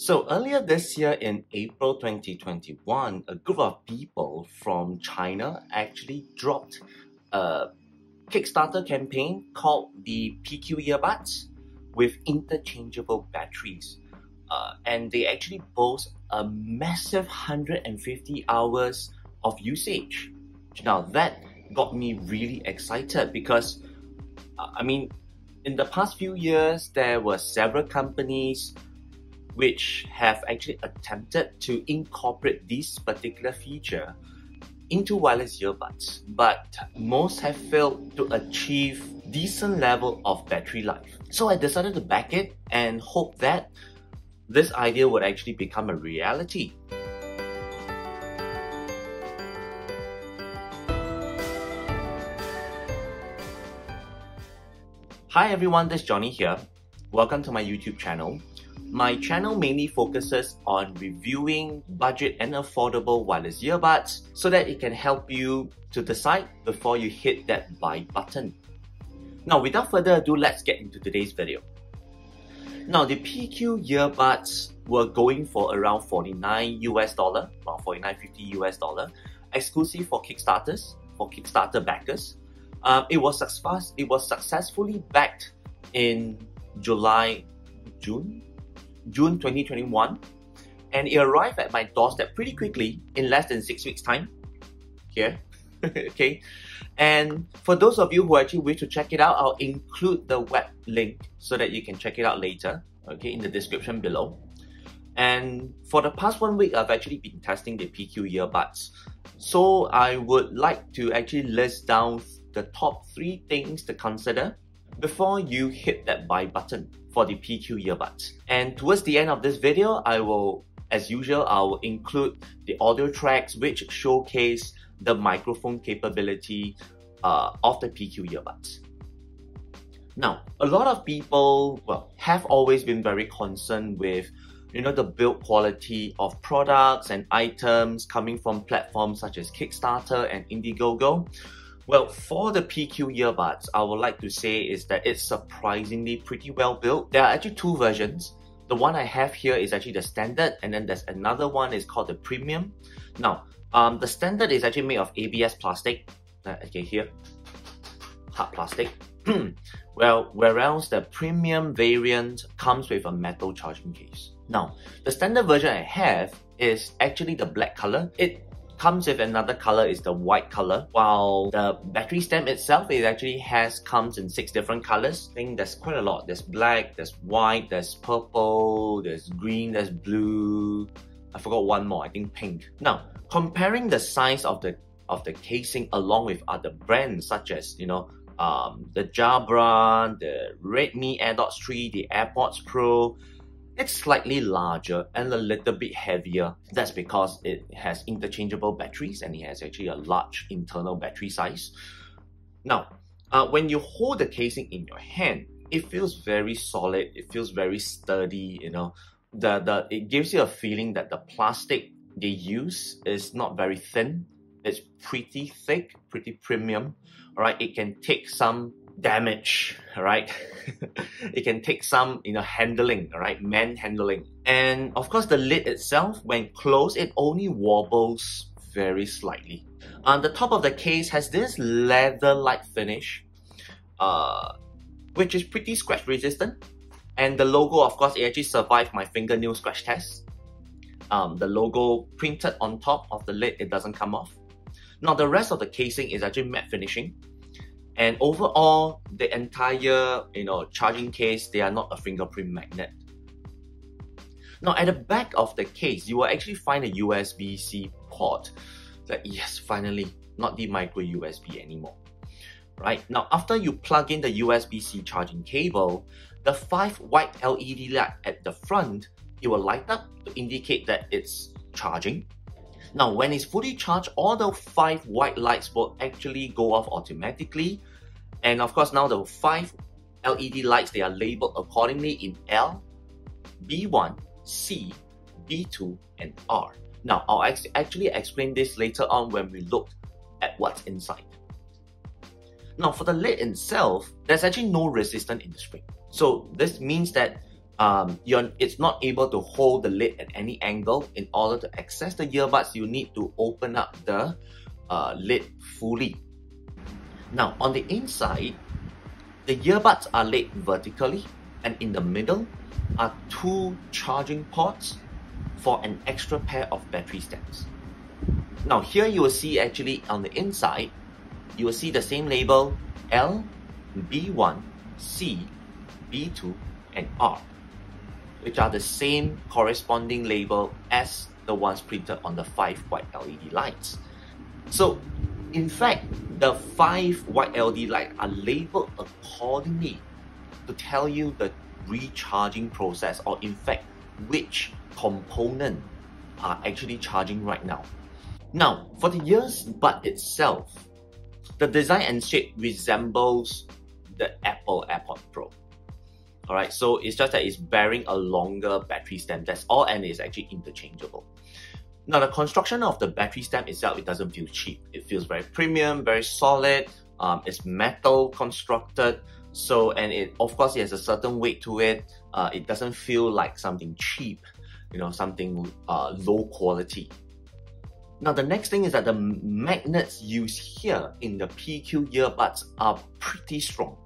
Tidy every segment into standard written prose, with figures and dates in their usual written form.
So earlier this year in April 2021, a group of people from China actually dropped a Kickstarter campaign called the PQ earbuds with interchangeable batteries. And they actually boast a massive 150 hours of usage. Now that got me really excited because, I mean, in the past few years, there were several companies which have actually attempted to incorporate this particular feature into wireless earbuds, but most have failed to achieve decent level of battery life. So I decided to back it and hope that this idea would actually become a reality. Hi everyone, this is Johnny here. Welcome to my YouTube channel. My channel mainly focuses on reviewing budget and affordable wireless earbuds so that it can help you to decide before you hit that buy button. Now, without further ado, let's get into today's video. Now, the PQ earbuds were going for around $49 US, about $49.50 US, exclusive for Kickstarters, for Kickstarter backers. It was successfully backed in June 2021, and it arrived at my doorstep pretty quickly in less than 6 weeks time here. Okay, and for those of you who actually wish to check it out, I'll include the web link so that you can check it out later, okay, in the description below. And for the past 1 week, I've actually been testing the PQ earbuds. So I would like to actually list down the top 3 things to consider before you hit that buy button for the PQ earbuds. And towards the end of this video, I will, as usual, I will include the audio tracks which showcase the microphone capability of the PQ earbuds. Now, a lot of people, well, have always been very concerned with, you know, the build quality of products and items coming from platforms such as Kickstarter and Indiegogo. Well, for the PQ earbuds, I would like to say is that it's surprisingly pretty well built. There are actually 2 versions. The one I have here is actually the standard, and then there's another one is called the premium. Now, the standard is actually made of ABS plastic, okay, here, hard plastic. Well, whereas the premium variant comes with a metal charging case. Now, the standard version I have is actually the black color. It comes with another color, is the white color, while the battery stem itself, it actually comes in 6 different colors. I think there's quite a lot. There's black, there's white, there's purple, there's green, there's blue. I forgot one more, I think pink. Now, comparing the size of the casing along with other brands such as, you know, the Jabra, the Redmi AirDots 3, the AirPods Pro, it's slightly larger and a little bit heavier. That's because it has interchangeable batteries and it has actually a large internal battery size. Now, when you hold the casing in your hand, it feels very solid, it feels very sturdy, you know. It gives you a feeling that the plastic they use is not very thin. It's pretty thick, pretty premium, all right? It can take some damage, all right? It can take some, you know, handling, all right? Manhandling. And of course, the lid itself, when closed, it only wobbles very slightly. On the top of the case has this leather-like finish, which is pretty scratch resistant. And the logo, of course, it actually survived my fingernail scratch test. The logo printed on top of the lid, it doesn't come off. Now, the rest of the casing is actually matte finishing. And overall, the entire, you know, charging case, they are not a fingerprint magnet. Now, at the back of the case, you will actually find a USB-C port. Like, yes, finally, not the micro USB anymore. Right? Now, after you plug in the USB-C charging cable, the 5 white LED light at the front, it will light up to indicate that it's charging. Now, when it's fully charged, all the 5 white lights will actually go off automatically. And of course, now the 5 LED lights, they are labeled accordingly in L, B1, C, B2, and R. Now, I'll actually explain this later on when we look at what's inside. Now, for the lid itself, there's actually no resistance in the spring. So this means that it's not able to hold the lid at any angle. In order to access the earbuds, you need to open up the lid fully. Now, on the inside, the earbuds are laid vertically, and in the middle are two charging ports for an extra pair of battery stems. Now here you will see, actually on the inside, you will see the same label L, B1, C, B2 and R, which are the same corresponding label as the ones printed on the 5 white LED lights. So in fact, the 5 white LED lights are labeled accordingly to tell you the recharging process, or in fact which component are actually charging right now. Now for the earbud itself, the design and shape resembles the Apple AirPods Pro. Alright, so it's just that it's bearing a longer battery stem, that's all, and it's actually interchangeable. Now the construction of the battery stem itself, it doesn't feel cheap. It feels very premium, very solid. It's metal constructed, so, and it, of course, it has a certain weight to it. It doesn't feel like something cheap, you know, something low quality. Now the next thing is that the magnets used here in the PQ earbuds are pretty strong,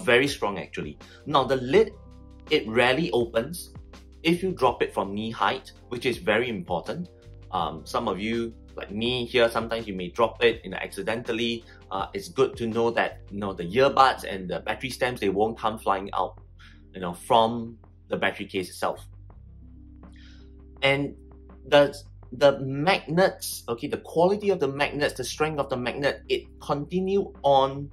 very strong actually. Now the lid, it rarely opens if you drop it from knee height, which is very important. Some of you, like me here, sometimes you may drop it, you know, accidentally. It's good to know that, you know, the earbuds and the battery stems, they won't come flying out, you know, from the battery case itself. And the magnets, okay, the quality of the magnets, the strength of the magnet, it continue on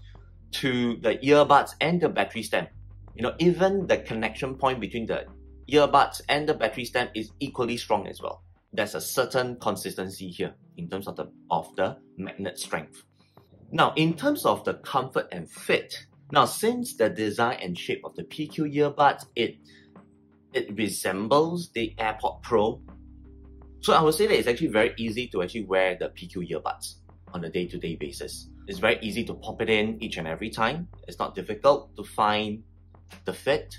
to the earbuds and the battery stem. You know, even the connection point between the earbuds and the battery stem is equally strong as well. There's a certain consistency here in terms of the magnet strength. Now, in terms of the comfort and fit, now since the design and shape of the PQ earbuds, it resembles the AirPods Pro, so I would say that it's actually very easy to actually wear the PQ earbuds on a day-to-day basis. It's very easy to pop it in each and every time. It's not difficult to find the fit.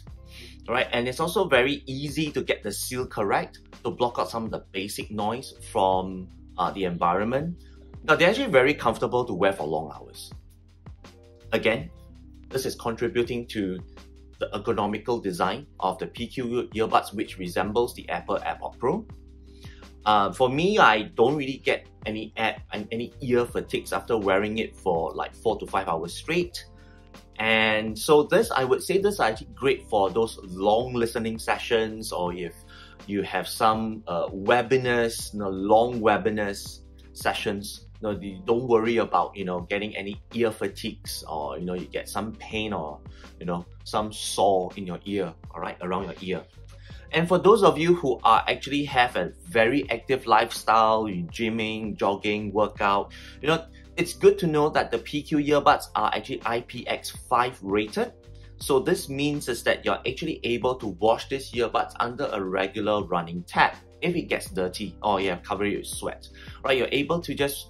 Alright, and it's also very easy to get the seal correct to block out some of the basic noise from the environment. Now they're actually very comfortable to wear for long hours. Again, this is contributing to the ergonomical design of the PQ earbuds, which resembles the Apple AirPods Pro. For me, I don't really get any ear fatigues after wearing it for like 4 to 5 hours straight. And so this, I would say this is actually great for those long listening sessions, or if you have some webinars, you know, long webinars sessions, you know, you don't worry about, you know, getting any ear fatigues, or, you know, you get some pain, or, you know, some sore in your ear, all right, around your ear. And for those of you who are actually have a very active lifestyle, you're gymming, jogging, workout, you know, it's good to know that the PQ earbuds are actually IPX5 rated. So this means is that you're actually able to wash these earbuds under a regular running tap if it gets dirty or you have covered it with sweat. Right, you're able to just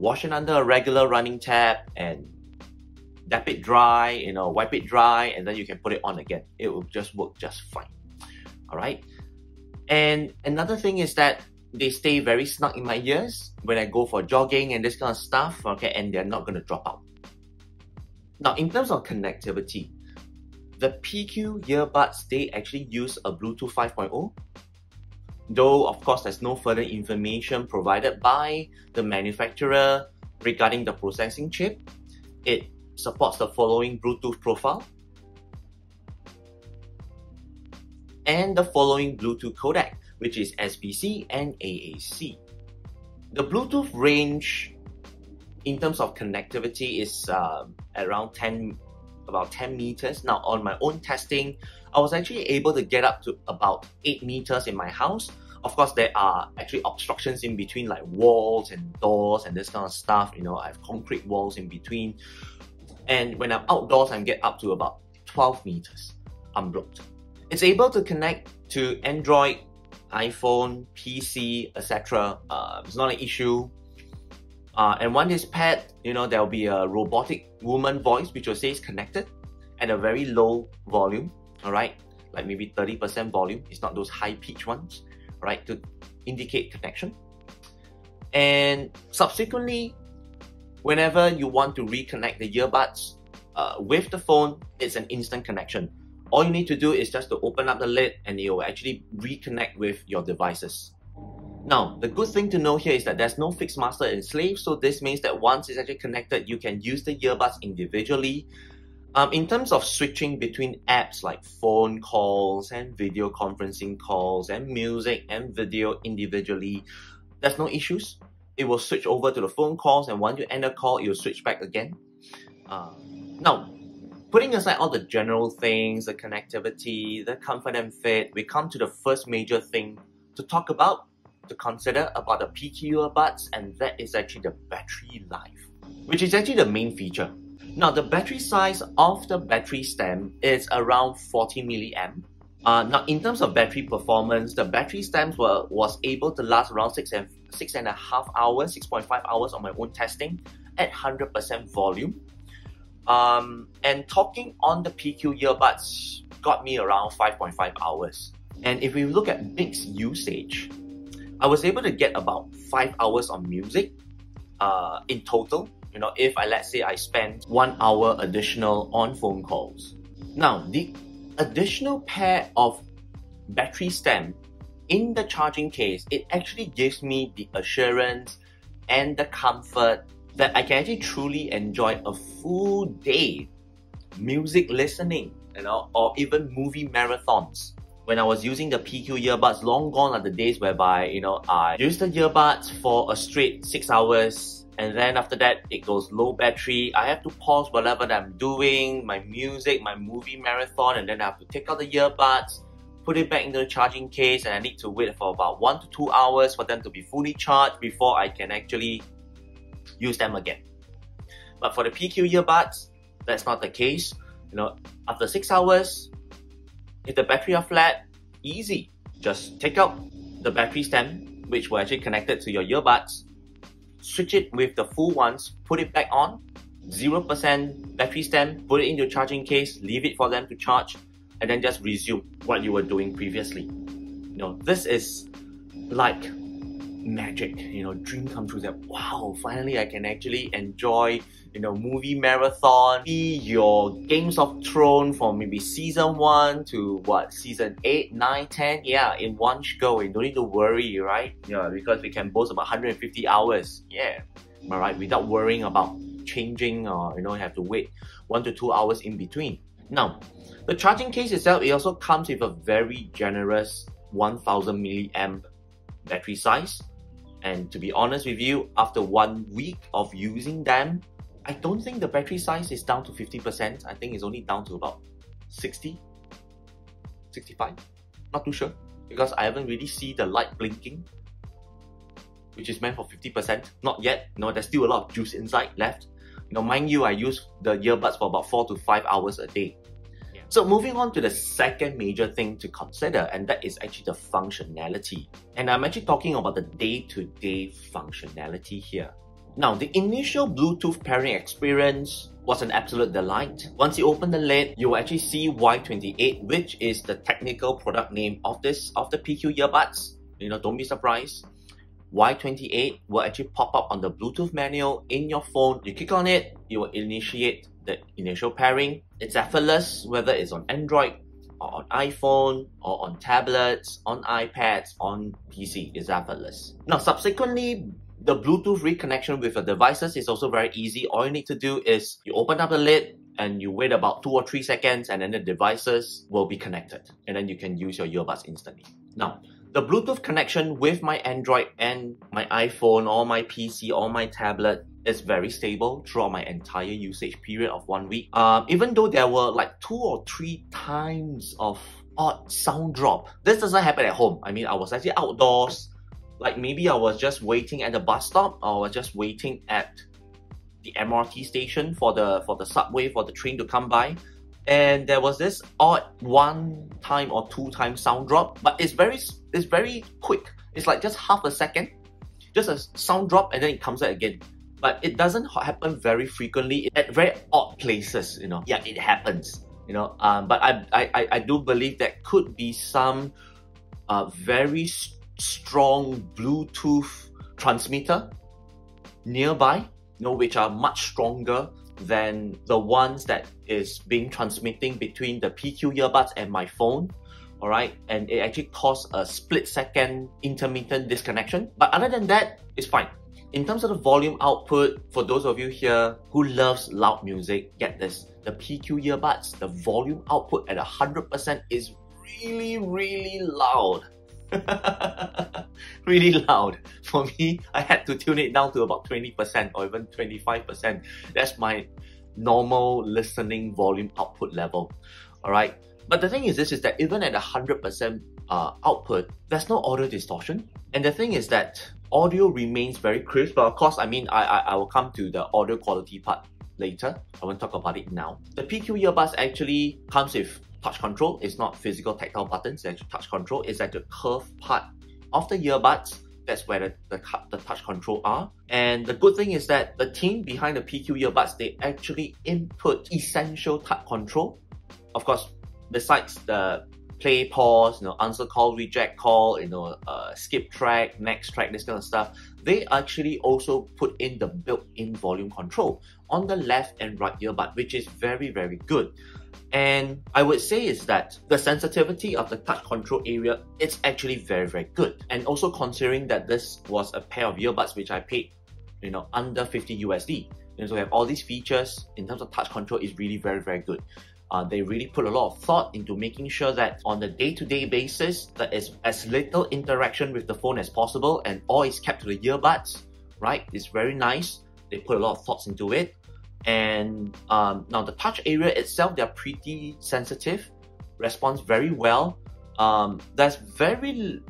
wash it under a regular running tap and dab it dry, you know, wipe it dry, and then you can put it on again. It will just work just fine. All right, and another thing is that they stay very snug in my ears when I go for jogging and this kind of stuff, okay, and they're not going to drop out. Now, in terms of connectivity, the PQ earbuds, they actually use a Bluetooth 5.0, though, of course, there's no further information provided by the manufacturer regarding the processing chip. It supports the following Bluetooth profile and the following Bluetooth codec, which is SBC and AAC. The Bluetooth range in terms of connectivity is around about 10 meters. Now on my own testing, I was actually able to get up to about 8 meters in my house. Of course, there are actually obstructions in between, like walls and doors and this kind of stuff. You know, I have concrete walls in between. And when I'm outdoors, I get up to about 12 meters unblocked. It's able to connect to Android, iPhone, PC, etc. It's not an issue. And when it's paired, you know, there'll be a robotic woman voice which will say it's connected at a very low volume, all right? like maybe 30% volume. It's not those high pitch ones, right? To indicate connection. And subsequently, whenever you want to reconnect the earbuds with the phone, it's an instant connection. All you need to do is just to open up the lid and it will actually reconnect with your devices. Now, the good thing to know here is that there's no fixed master and slave, so this means that once it's actually connected, you can use the earbuds individually. In terms of switching between apps like phone calls and video conferencing calls and music and video individually, there's no issues. It will switch over to the phone calls, and once you end a call, it will switch back again. Now, putting aside all the general things, the connectivity, the comfort and fit, we come to the first major thing to talk about, to consider about the PQ earbuds, and that is actually the battery life, which is actually the main feature. Now, the battery size of the battery stem is around 40 milliamp. Now, in terms of battery performance, the battery stems was able to last around 6.5 hours on my own testing at 100% volume. And talking on the PQ earbuds got me around 5.5 hours. And if we look at mixed usage, I was able to get about 5 hours on music in total. You know, if I, let's say, I spend 1 hour additional on phone calls. Now, the additional pair of battery stem in the charging case, it actually gives me the assurance and the comfort that I can actually truly enjoy a full day music listening, you know, or even movie marathons. When I was using the PQ earbuds, long gone are the days whereby, you know, I use the earbuds for a straight 6 hours, and then after that it goes low battery. I have to pause whatever that I'm doing, my music, my movie marathon, and then I have to take out the earbuds, put it back into the charging case, and I need to wait for about 1 to 2 hours for them to be fully charged before I can actually use them again. But for the PQ earbuds, that's not the case. You know, after 6 hours, if the battery are flat, easy. Just take out the battery stem, which were actually connected to your earbuds, switch it with the full ones, put it back on, 0% battery stem, put it into your charging case, leave it for them to charge, and then just resume what you were doing previously. You know, this is like magic, you know, dream come true, that wow, finally I can actually enjoy, you know, movie marathon, see your Games of Thrones from maybe season 1 to what, season 8, 9, 10, yeah, in one go. You don't need to worry, right? Yeah, because we can boast about 150 hours, yeah, alright, without worrying about changing or, you know, have to wait 1 to 2 hours in between. Now, the charging case itself, it also comes with a very generous 1000 milliamp battery size. And to be honest with you, after 1 week of using them, I don't think the battery size is down to 50%. I think it's only down to about 60, 65. Not too sure, because I haven't really seen the light blinking, which is meant for 50%. Not yet. No, there's still a lot of juice inside left. You know, mind you, I use the earbuds for about 4 to 5 hours a day. Yeah. So moving on to the second major thing to consider, and that is actually the functionality. And I'm actually talking about the day-to-day functionality here. Now, the initial Bluetooth pairing experience was an absolute delight. Once you open the lid, you will actually see Y28, which is the technical product name of the PQ earbuds. You know, don't be surprised. Y28 will actually pop up on the Bluetooth manual in your phone. You click on it, you will initiate the initial pairing. It's effortless, whether it's on Android, or on iPhone, or on tablets, on iPads, on PC, it's effortless. Now, subsequently, the Bluetooth reconnection with your devices is also very easy. All you need to do is you open up the lid and you wait about 2 or 3 seconds, and then the devices will be connected, and then you can use your earbuds instantly. Now, the Bluetooth connection with my Android and my iPhone or my PC or my tablet is very stable throughout my entire usage period of 1 week. Even though there were like 2 or 3 times of odd sound drop, this doesn't happen at home. I mean, I was actually outdoors. Like maybe I was just waiting at the bus stop, or I was just waiting at the MRT station for the subway, for the train to come by. And there was this odd 1 time or 2 time sound drop, but it's very quick. It's like just half a second, just a sound drop, and then it comes out again. But it doesn't happen very frequently, at very odd places, you know. Yeah, it happens. you know. But I do believe that could be some very strong Bluetooth transmitter nearby, you know, which are much stronger than the ones that is being transmitting between the PQ earbuds and my phone. All right, and it actually caused a split-second intermittent disconnection. But other than that, it's fine. In terms of the volume output, for those of you here who loves loud music, get this. The PQ earbuds, the volume output at 100% is really, really loud. Really loud. For me, I had to tune it down to about 20% or even 25%. That's my normal listening volume output level. All right. But the thing is this, is that even at 100% output, there's no audio distortion. And the thing is that audio remains very crisp. But of course, I mean, I will come to the audio quality part later. I won't talk about it now. The PQ earbuds actually comes with touch control. It's not physical tactile buttons, it's actually touch control. It's at the curved part of the earbuds. That's where the touch control are. And the good thing is that the team behind the PQ earbuds, they actually input essential touch control. Of course, besides the play, pause, you know, answer call, reject call, you know, skip track, next track, this kind of stuff, they actually also put in the built-in volume control on the left and right earbud, which is very, very good. And I would say is that the sensitivity of the touch control area, it's actually very, very good. And also considering that this was a pair of earbuds which I paid, you know, under $50 USD. And so we have all these features in terms of touch control is really very, very good. They really put a lot of thought into making sure that on the day-to-day basis, there is as little interaction with the phone as possible and all is kept to the earbuds, right? It's very nice. They put a lot of thoughts into it. And now the touch area itself, they're pretty sensitive, responds very well. There's very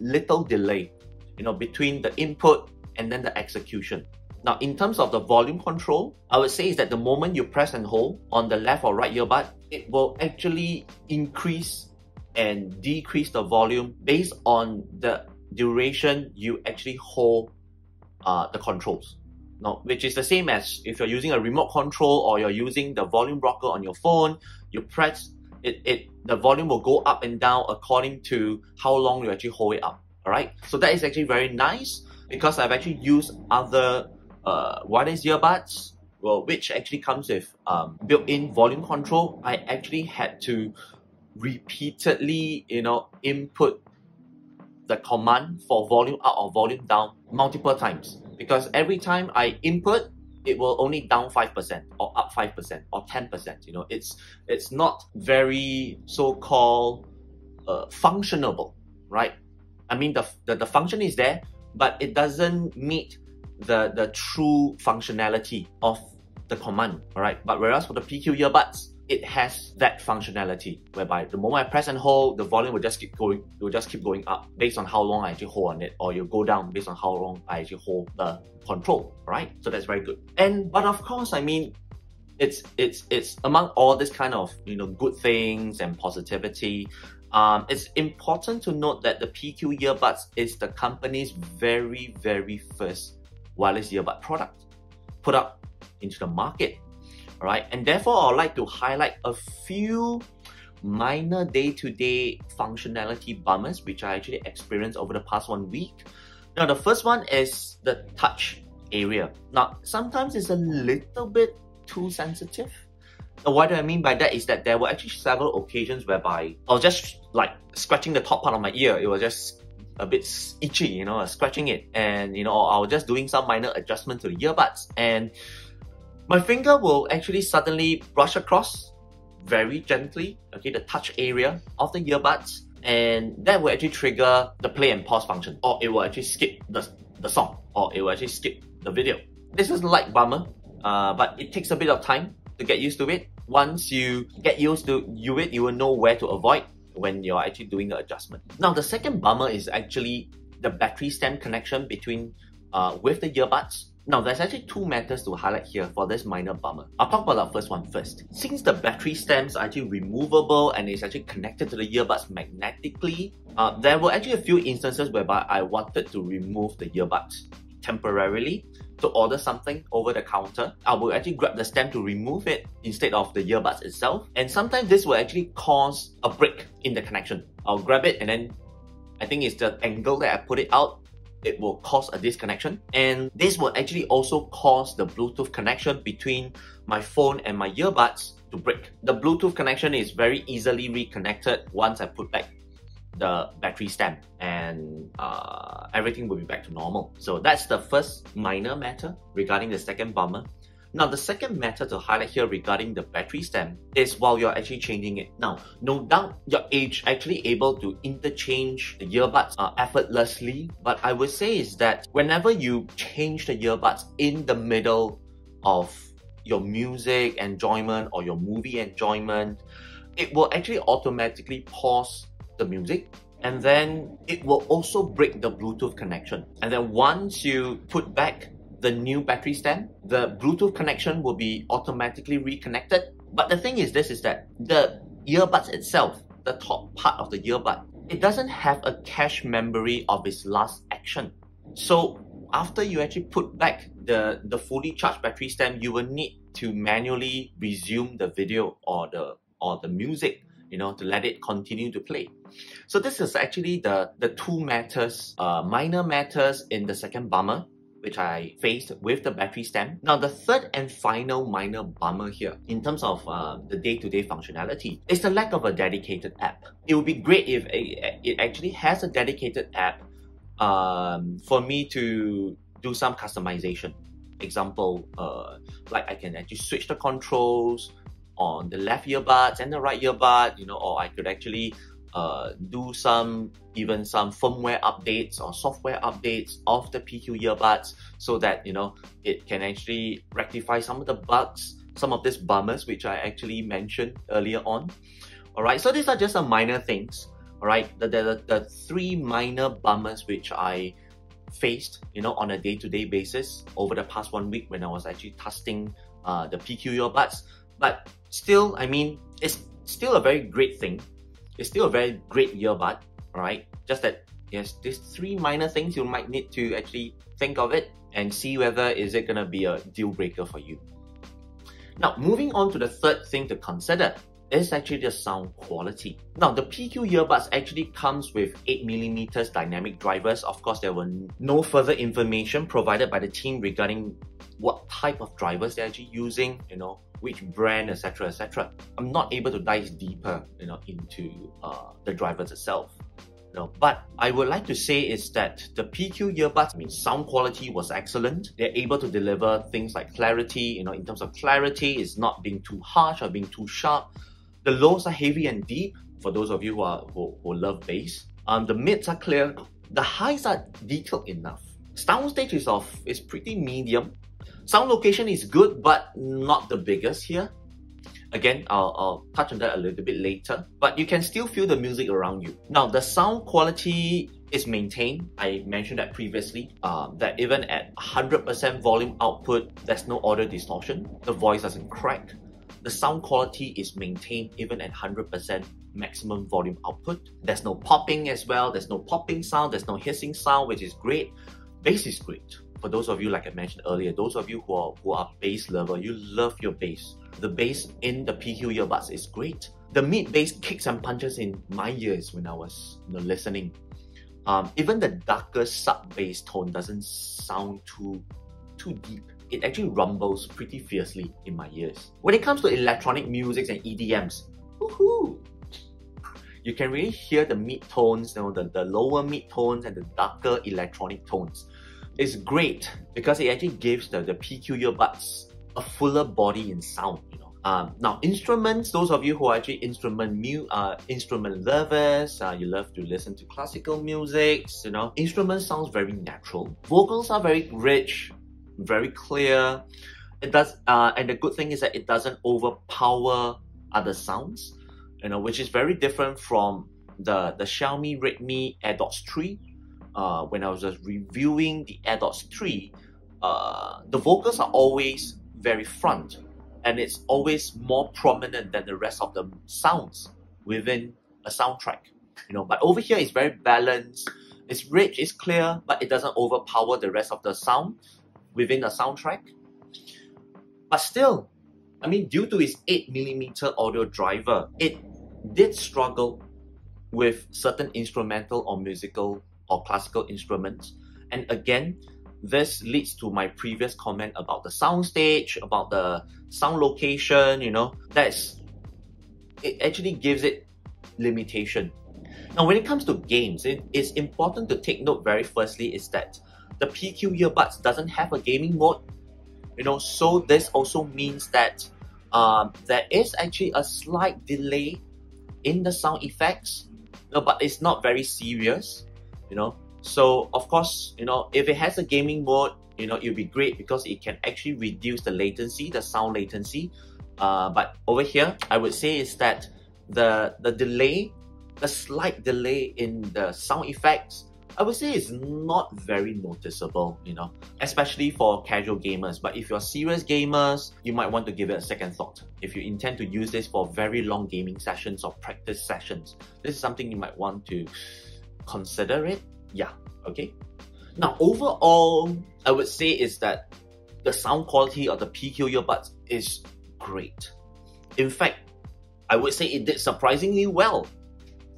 little delay, you know, between the input and then the execution. Now, in terms of the volume control, I would say is that the moment you press and hold on the left or right earbud, it will actually increase and decrease the volume based on the duration you actually hold the controls. Now, which is the same as if you're using a remote control or you're using the volume rocker on your phone, you press, the volume will go up and down according to how long you actually hold it up, all right? So that is actually very nice because I've actually used other wireless earbuds, well, which actually comes with built-in volume control. I actually had to repeatedly, you know, input the command for volume up or volume down multiple times, because every time I input, it will only down 5% or up 5% or 10%. You know, it's not very so-called functionable, right? I mean, the function is there, but it doesn't meet the true functionality of the command, all right? But whereas for the PQ earbuds, it has that functionality whereby the moment I press and hold, the volume will just keep going. It will just keep going up based on how long I actually hold on it, or you go down based on how long I actually hold the control, all right? So that's very good. But of course, I mean, it's among all this kind of, you know, good things and positivity. It's important to note that the PQ earbuds is the company's very, very first wireless earbud product put out into the market, all right? And therefore, I would like to highlight a few minor day-to-day functionality bummers which I actually experienced over the past 1 week. Now, the first one is the touch area. Now, sometimes it's a little bit too sensitive. Now, what do I mean by that is that there were actually several occasions whereby I was just like scratching the top part of my ear. It was just a bit itchy, you know, scratching it. And, you know, I was just doing some minor adjustment to the earbuds. And my finger will actually suddenly brush across very gently, okay, the touch area of the earbuds. And that will actually trigger the play and pause function. Or it will actually skip the song. Or it will actually skip the video. This is a light bummer, but it takes a bit of time to get used to it. Once you get used to it, you will know where to avoid when you're actually doing the adjustment. Now, the second bummer is actually the battery stem connection between with the earbuds. Now, there's actually two matters to highlight here for this minor bummer. I'll talk about the first one first. Since the battery stems are actually removable and it's actually connected to the earbuds magnetically, there were actually a few instances whereby I wanted to remove the earbuds temporarily to order something over the counter, I will actually grab the stem to remove it instead of the earbuds itself. And sometimes this will actually cause a break in the connection. I'll grab it and then I think it's the angle that I put it out, it will cause a disconnection. And this will actually also cause the Bluetooth connection between my phone and my earbuds to break. The Bluetooth connection is very easily reconnected once I put back the battery stem, and everything will be back to normal. So that's the first minor matter regarding the second bummer. Now, the second matter to highlight here regarding the battery stem is while you're actually changing it. Now, no doubt you're actually able to interchange the earbuds effortlessly, but I would say is that whenever you change the earbuds in the middle of your music enjoyment or your movie enjoyment, it will actually automatically pause the music, and then it will also break the Bluetooth connection. And then once you put back the new battery stem, the Bluetooth connection will be automatically reconnected. But the thing is this, is that the earbuds itself, the top part of the earbud, it doesn't have a cache memory of its last action. So after you actually put back the fully charged battery stem, you will need to manually resume the video or the music, you know, to let it continue to play. So this is actually the two matters, minor matters in the second bummer, which I faced with the battery stem. Now, the third and final minor bummer here, in terms of the day-to-day functionality, is the lack of a dedicated app. It would be great if it actually has a dedicated app for me to do some customization. Example, like I can actually switch the controls on the left earbuds and the right earbud, you know, or I could actually do even some firmware updates or software updates of the PQ earbuds, so that, you know, it can actually rectify some of the bugs, some of these bummers which I actually mentioned earlier on. All right, so these are just some minor things. All right, the three minor bummers which I faced, you know, on a day-to-day basis over the past 1 week when I was actually testing the PQ earbuds. But still, I mean, it's still a very great thing. It's still a very great earbud, alright? Just that, yes, these three minor things, you might need to actually think of it and see whether is it gonna be a deal breaker for you. Now, moving on to the third thing to consider is actually the sound quality. Now, the PQ earbuds actually comes with 8mm dynamic drivers. Of course, there were no further information provided by the team regarding what type of drivers they're actually using, you know, which brand, etc, etc. I'm not able to dive deeper, you know, into the drivers itself. You know, but I would like to say is that the PQ earbuds, I mean, sound quality was excellent. They're able to deliver things like clarity, you know, in terms of clarity, it's not being too harsh or being too sharp. The lows are heavy and deep, for those of you who love bass. The mids are clear, the highs are detailed enough. Soundstage is pretty medium. Sound location is good, but not the biggest here. Again, I'll touch on that a little bit later, but you can still feel the music around you. Now, the sound quality is maintained. I mentioned that previously, that even at 100% volume output, there's no audio distortion. The voice doesn't crack. The sound quality is maintained even at 100% maximum volume output. There's no popping as well. There's no popping sound. There's no hissing sound, which is great. Bass is great. For those of you, like I mentioned earlier, those of you who are bass lover, you love your bass. The bass in the PQ earbuds is great. The mid bass kicks and punches in my ears when I was, you know, listening. Even the darker sub bass tone doesn't sound too deep. It actually rumbles pretty fiercely in my ears. When it comes to electronic music and EDMs, woohoo! You can really hear the mid tones, you know, the lower mid tones and the darker electronic tones. It's great because it actually gives the PQ earbuds a fuller body in sound, you know. Now, instruments, those of you who are actually instrument lovers, you love to listen to classical music, you know, instrument sounds very natural. Vocals are very rich, very clear. It does, and the good thing is that it doesn't overpower other sounds, you know, which is very different from the Xiaomi Redmi AirDots 3. When I was just reviewing the AirDots 3, the vocals are always very front, and it's always more prominent than the rest of the sounds within a soundtrack, you know. But over here, it's very balanced. It's rich, it's clear, but it doesn't overpower the rest of the sound. within a soundtrack. But still, I mean, due to its 8mm audio driver, it did struggle with certain instrumental or musical or classical instruments. And again, this leads to my previous comment about the soundstage, about the sound location, you know, it actually gives it limitation. Now, when it comes to games, it's important to take note very firstly is that the PQ earbuds doesn't have a gaming mode, you know, so this also means that there is actually a slight delay in the sound effects, you know, but it's not very serious, you know. So of course, you know, if it has a gaming mode, you know, it'll be great because it can actually reduce the latency, the sound latency. But over here, I would say is that the delay, the slight delay in the sound effects, I would say is not very noticeable, you know, especially for casual gamers. But if you're serious gamers, you might want to give it a second thought. If you intend to use this for very long gaming sessions or practice sessions, this is something you might want to consider it. Yeah, okay. Now, overall, I would say is that the sound quality of the PQ earbuds is great. In fact, I would say it did surprisingly well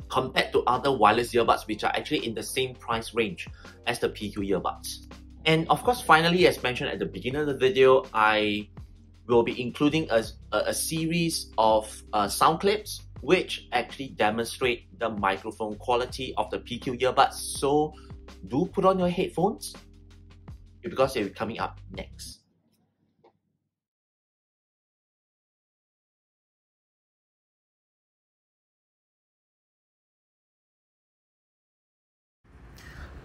compared to other wireless earbuds, which are actually in the same price range as the PQ earbuds. And of course, finally, as mentioned at the beginning of the video, I will be including a series of sound clips which actually demonstrate the microphone quality of the PQ earbuds. So do put on your headphones because they'll be coming up next.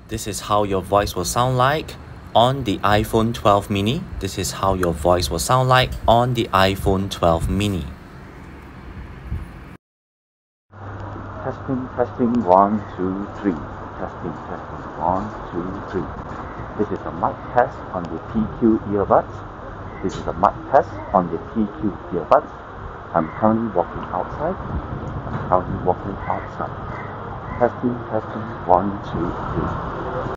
This is how your voice will sound like on the iPhone 12 mini. This is how your voice will sound like on the iPhone 12 mini. Testing, testing, 1, 2, 3. Testing, testing, 1, 2, 3. This is a mic test on the PQ earbuds. This is a mic test on the PQ earbuds. I'm currently walking outside. I'm currently walking outside. Testing, testing, 1, 2,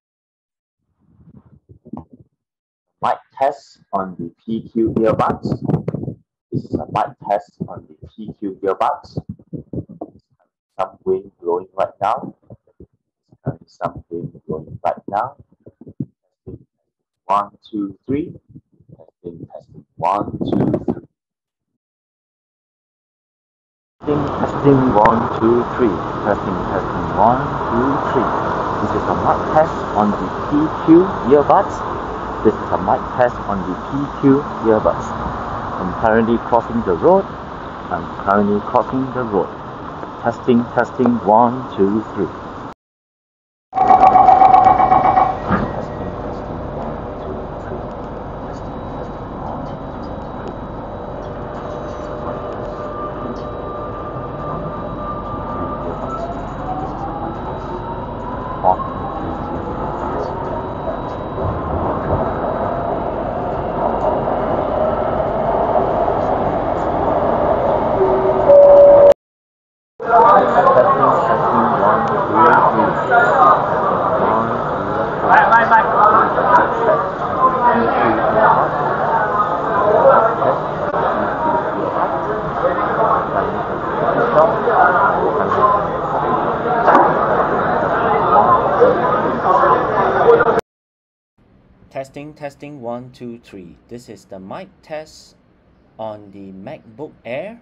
3. Mic test on the PQ earbuds. This is a mic test on the PQ earbuds. Some wind blowing right now. Some wind blowing right now. Testing, 1, 2, 3. Testing, testing, 1, 2, 3. Testing, testing, 1, 2, 3. Testing, testing, 1, 2, 3. This is a mic test on the PQ earbuds. This is a mic test on the PQ earbuds. I'm currently crossing the road. I'm currently crossing the road. Testing, testing, 1, 2, 3. Testing, testing, 1, 2, 3. This is the mic test on the MacBook Air.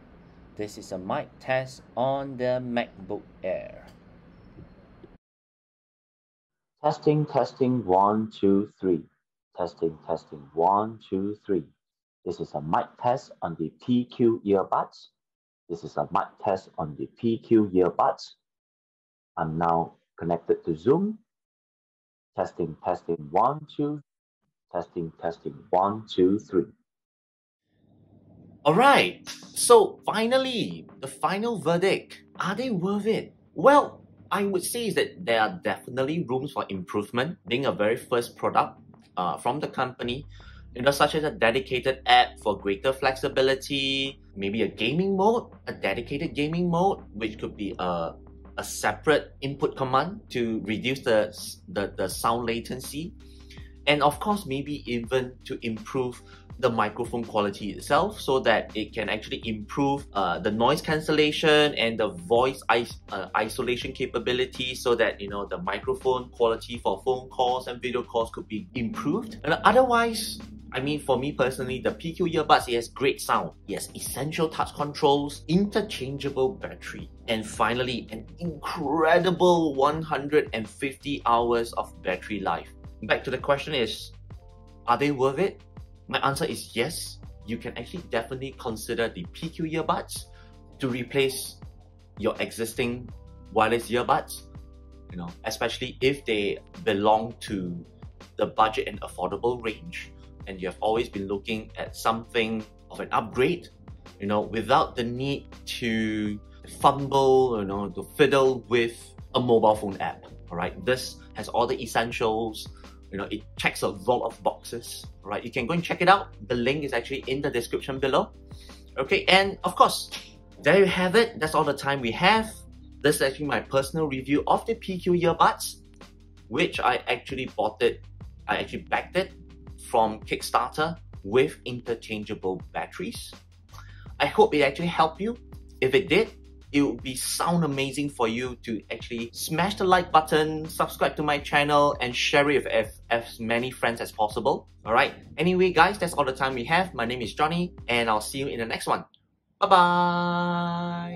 This is a mic test on the MacBook Air. Testing, testing, 1, 2, 3. Testing, testing, 1, 2, 3. This is a mic test on the PQ earbuds. This is a mic test on the PQ earbuds. I'm now connected to Zoom. Testing, testing, 1, 2. Testing, testing, 1, 2, 3. All right, so finally, the final verdict. Are they worth it? Well, I would say is that there are definitely rooms for improvement, being a very first product from the company, you know, such as a dedicated app for greater flexibility, maybe a gaming mode, a dedicated gaming mode, which could be a separate input command to reduce the sound latency. and of course maybe even to improve the microphone quality itself so that it can actually improve the noise cancellation and the voice isolation capability, so that, you know, the microphone quality for phone calls and video calls could be improved. And otherwise, I mean, for me personally, the PQ earbuds, it has great sound. It has essential touch controls, interchangeable battery, and finally, an incredible 150 hours of battery life. Back to the question is, are they worth it? My answer is yes. You can actually definitely consider the PQ earbuds to replace your existing wireless earbuds, you know, especially if they belong to the budget and affordable range, and you have always been looking at something of an upgrade, you know, without the need to fumble, you know, to fiddle with a mobile phone app. All right, this has all the essentials. You know, it checks a lot of boxes, right? You can go and check it out. The link is actually in the description below. Okay, and of course, there you have it. That's all the time we have. This is actually my personal review of the PQ earbuds, which I actually bought it. I actually backed it from Kickstarter with interchangeable batteries. I hope it actually helped you. If it did, it would be sound amazing for you to actually smash the like button, subscribe to my channel, and share it with as many friends as possible. Alright, anyway guys, that's all the time we have. My name is Johnny, and I'll see you in the next one. Bye-bye!